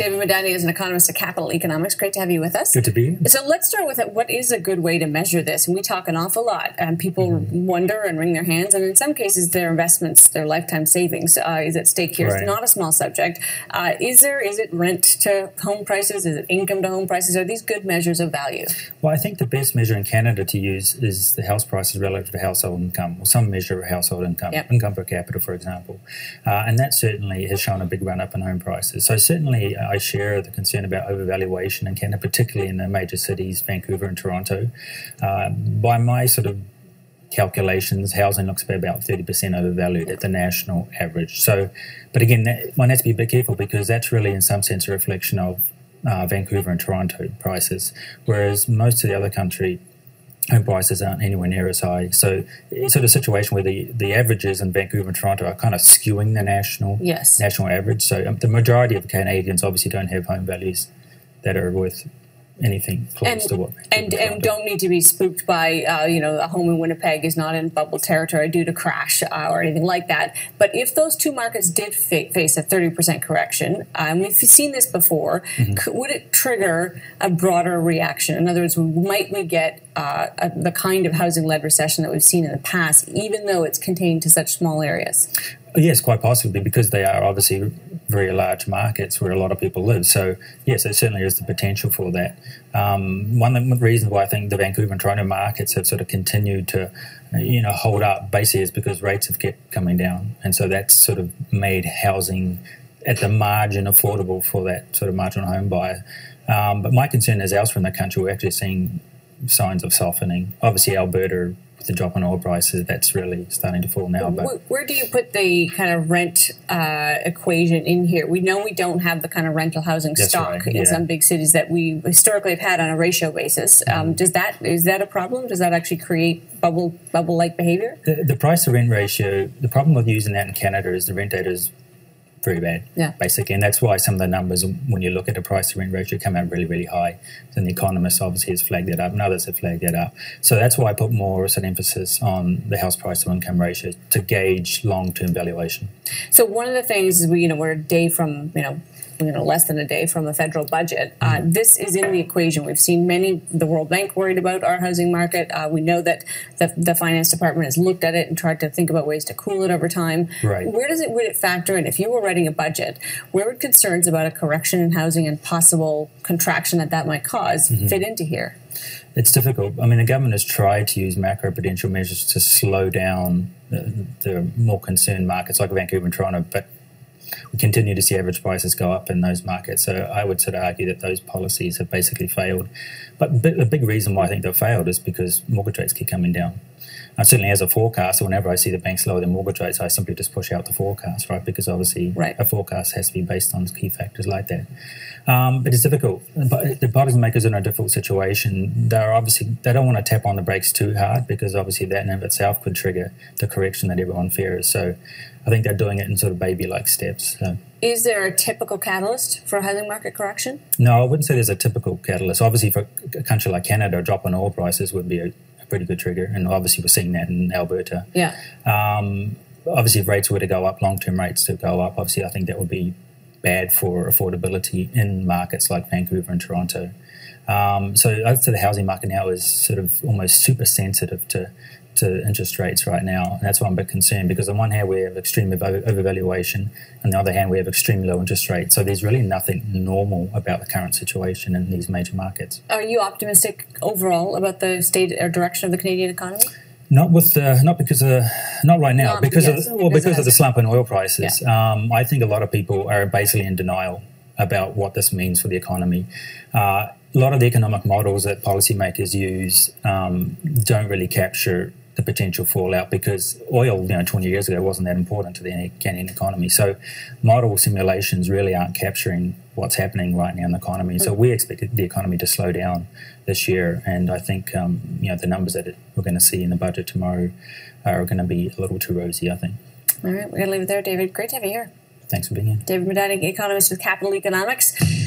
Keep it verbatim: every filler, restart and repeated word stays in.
David Madani is an economist at Capital Economics. Great to have you with us. Good to be here. So let's start with it. What is a good way to measure this? And we talk an awful lot. Um, people mm-hmm. wonder and wring their hands. And in some cases, their investments, their lifetime savings uh, is at stake here. Right. It's not a small subject. Uh, is there, is it rent to home prices? Is it income to home prices? Are these good measures of value? Well, I think the best measure in Canada to use is the house prices relative to household income, or some measure of household income, yep. income per capita, for example. Uh, and that certainly has shown a big run-up in home prices. So certainly I share the concern about overvaluation in Canada, particularly in the major cities, Vancouver and Toronto. Uh, by my sort of calculations, housing looks to be about thirty percent overvalued at the national average. So, but again, that, one has to be a bit careful because that's really in some sense a reflection of uh, Vancouver and Toronto prices, whereas most of the other country home prices aren't anywhere near as high. So it's sort of a situation where the, the averages in Vancouver and Toronto are kind of skewing the national yes. national average. So um, the majority of Canadians obviously don't have home values that are worth anything close and, to what and and don't need to be spooked by uh, you know, a home in Winnipeg is not in bubble territory due to crash uh, or anything like that. But if those two markets did fa face a thirty percent correction, and um, we've seen this before, mm-hmm. could, would it trigger a broader reaction? In other words, might we get uh, a, the kind of housing-led recession that we've seen in the past, even though it's contained to such small areas? Yes, quite possibly, because they are obviously very large markets where a lot of people live. So, yes, there certainly is the potential for that. Um, one of the reasons why I think the Vancouver and Toronto markets have sort of continued to, you know, hold up basically is because rates have kept coming down. And so that's sort of made housing at the margin affordable for that sort of marginal home buyer. Um, but my concern is elsewhere in the country, we're actually seeing signs of softening. Obviously, Alberta, the drop in oil prices, that's really starting to fall now. But where, where do you put the kind of rent uh, equation in here? We know we don't have the kind of rental housing stock right, yeah. in some big cities that we historically have had on a ratio basis. Um, um, does that is that a problem? Does that actually create bubble bubble like behavior? The, the price to rent ratio. The problem with using that in Canada is the rent data is very bad, yeah. basically. And that's why some of the numbers, when you look at the price-to-rent ratio, come out really, really high. And the Economist obviously has flagged that up, and others have flagged that up. So that's why I put more sort of emphasis on the house price-to-income ratio to gauge long-term valuation. So one of the things is we, you know, we're a day from, you know, you know, less than a day from the federal budget. Uh, this is in the equation. We've seen many, the World Bank worried about our housing market. Uh, we know that the, the finance department has looked at it and tried to think about ways to cool it over time. Right. Where does it, would it factor in? If you were writing a budget, where would concerns about a correction in housing and possible contraction that that might cause mm-hmm. fit into here? It's difficult. I mean, the government has tried to use macroprudential measures to slow down the, the more concerned markets like Vancouver and Toronto, but we continue to see average prices go up in those markets. So I would sort of argue that those policies have basically failed. But the big reason why I think they've failed is because mortgage rates keep coming down. And certainly as a forecaster, whenever I see the banks lower their mortgage rates, I simply just push out the forecast, right? Because obviously right. a forecast has to be based on key factors like that. Um, but it's difficult. But the policymakers are in a difficult situation. They're obviously, they don't want to tap on the brakes too hard because obviously that in and of itself could trigger the correction that everyone fears. So I think they're doing it in sort of baby-like steps. So. Is there a typical catalyst for a housing market correction? No, I wouldn't say there's a typical catalyst. Obviously, for a country like Canada, a drop in oil prices would be a pretty good trigger, and obviously we're seeing that in Alberta. Yeah. Um, obviously, if rates were to go up, long-term rates to go up, obviously I think that would be bad for affordability in markets like Vancouver and Toronto. Um, so I'd say the housing market now is sort of almost super sensitive to to interest rates right now, and that's why I'm a bit concerned, because on one hand we have extreme overvaluation, on the other hand we have extremely low interest rates. So there's really nothing normal about the current situation in these major markets. Are you optimistic overall about the state or direction of the Canadian economy? Not with the, not because of, not right now, not, because yes, of well, because of the slump in oil prices. Yeah. Um, I think a lot of people are basically in denial about what this means for the economy. Uh, a lot of the economic models that policymakers use um, don't really capture the potential fallout, because oil, you know, twenty years ago wasn't that important to the Canadian economy. So model simulations really aren't capturing what's happening right now in the economy. So we expect the economy to slow down this year, and I think um, you know, the numbers that we're going to see in the budget tomorrow are going to be a little too rosy, I think. All right, we're going to leave it there, David. Great to have you here. Thanks for being here. David Madani, economist with Capital Economics.